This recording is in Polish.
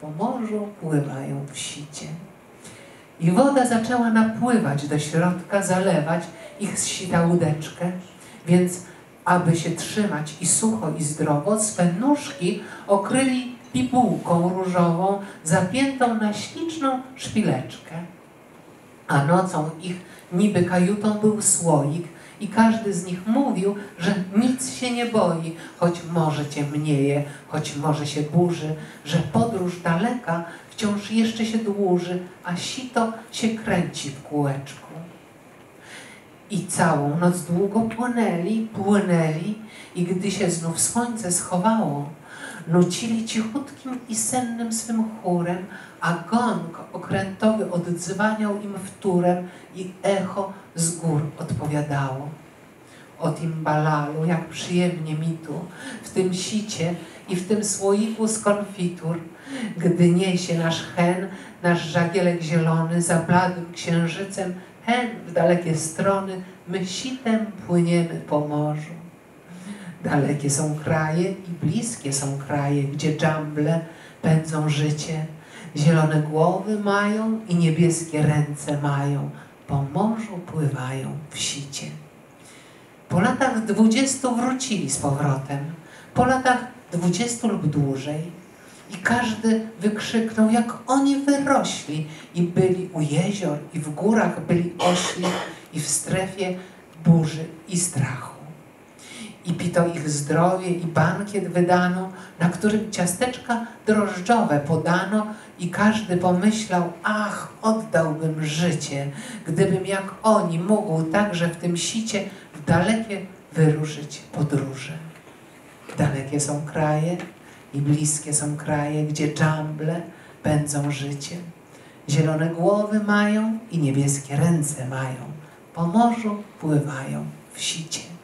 Po morzu pływają w sicie. I woda zaczęła napływać do środka, zalewać ich z sita łódeczkę, więc aby się trzymać i sucho i zdrowo, swe nóżki okryli pipułką różową zapiętą na śliczną szpileczkę. A nocą ich niby kajutą był słoik i każdy z nich mówił, że nic się nie boi, choć morze ciemnieje, choć morze się burzy, że podróż daleka wciąż jeszcze się dłuży, a sito się kręci w kółeczku. I całą noc długo płynęli, płynęli i gdy się znów słońce schowało, nucili cichutkim i sennym swym chórem, a gong okrętowy oddzwaniał im wtórem i echo z gór odpowiadało. O timbalalu, jak przyjemnie mi tu, w tym sicie i w tym słoiku z konfitur, gdy niesie nasz hen, nasz żagielek zielony, za bladym księżycem, hen w dalekie strony, my sitem płyniemy po morzu. Dalekie są kraje i bliskie są kraje, gdzie dżamble pędzą życie. Zielone głowy mają i niebieskie ręce mają, po morzu pływają w sicie. Po latach 20 wrócili z powrotem, po latach 20 lub dłużej i każdy wykrzyknął, jak oni wyrośli i byli u jezior i w górach byli ośli i w strefie burzy i strachu. I pito ich zdrowie i bankiet wydano, na którym ciasteczka drożdżowe podano i każdy pomyślał, ach, oddałbym życie, gdybym jak oni mógł także w tym sicie w dalekie wyruszyć podróże. Dalekie są kraje i bliskie są kraje, gdzie dżamble pędzą życie. Zielone głowy mają i niebieskie ręce mają, po morzu pływają w sicie.